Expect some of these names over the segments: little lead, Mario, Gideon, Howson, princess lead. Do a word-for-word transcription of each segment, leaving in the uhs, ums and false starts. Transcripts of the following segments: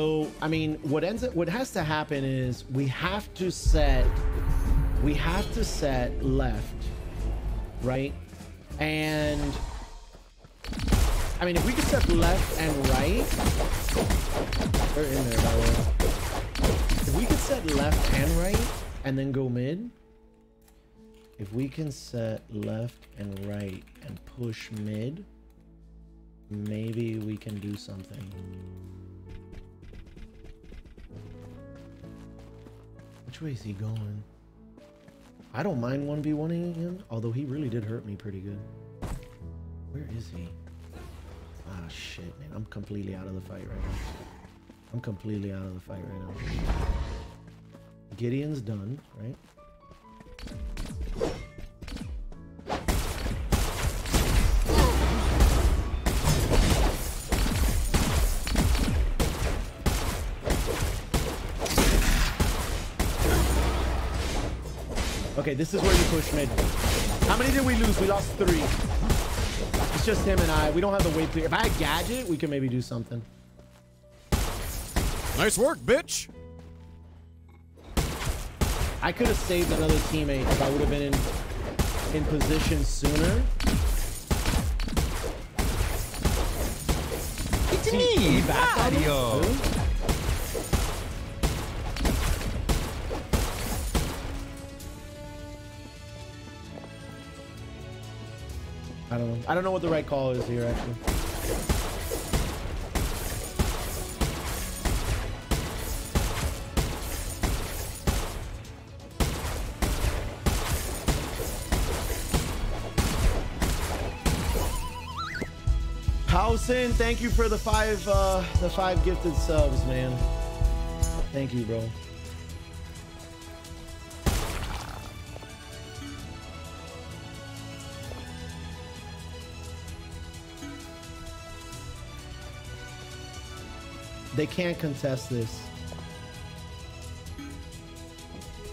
So, I mean, what ends up, what has to happen is we have to set, we have to set left, right? And I mean, if we could set left and right, they're in there, by the way. If we could set left and right and then go mid, if we can set left and right and push mid, maybe we can do something. Which way is he going? I don't mind one v one-ing him, although he really did hurt me pretty good. Where is he? Ah, shit, man. I'm completely out of the fight right now. I'm completely out of the fight right now. Gideon's done, right? Okay, this is where you push mid. How many did we lose? We lost three. It's just him and I. We don't have the weight clear. If I had gadget, we can maybe do something. Nice work, bitch. I could have saved another teammate if I would have been in in position sooner. It's me, Mario. I don't know. I don't know what the right call is here, actually. Howson, thank you for the five, uh, the five gifted subs, man. Thank you, bro. They can't contest this.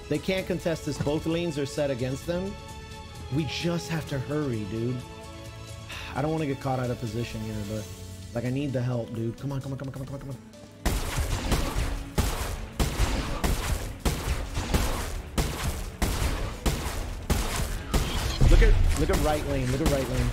They can't contest this. Both lanes are set against them. We just have to hurry, dude. I don't want to get caught out of position here, but like, I need the help, dude. Come on, come on, come on, come on, come on, come on. Look at, look at right lane. Look at right lane.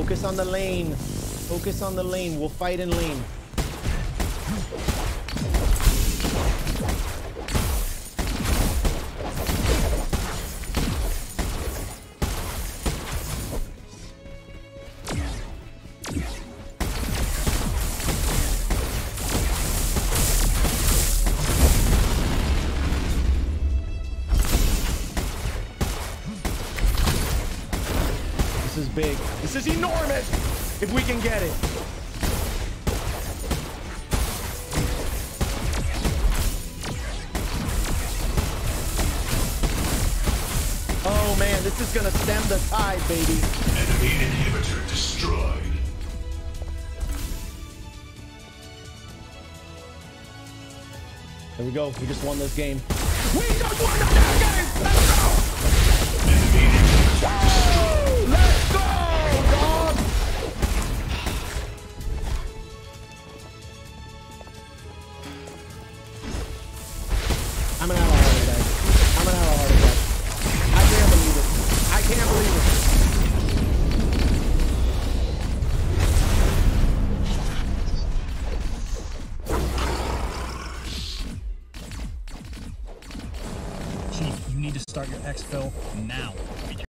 Focus on the lane. Focus on the lane. We'll fight in lane. This is big. This is enormous if we can get it. Oh man, this is gonna stem the tide, baby. Enemy inhibitor destroyed. There we go. We just won this game. We just won this game! Let's go! Enemy inhibitor destroyed. Let's go, dog! I'm gonna have a heart attack. I'm gonna have a heart attack. I can't believe it. I can't believe it. Chief, you need to start your exfil now.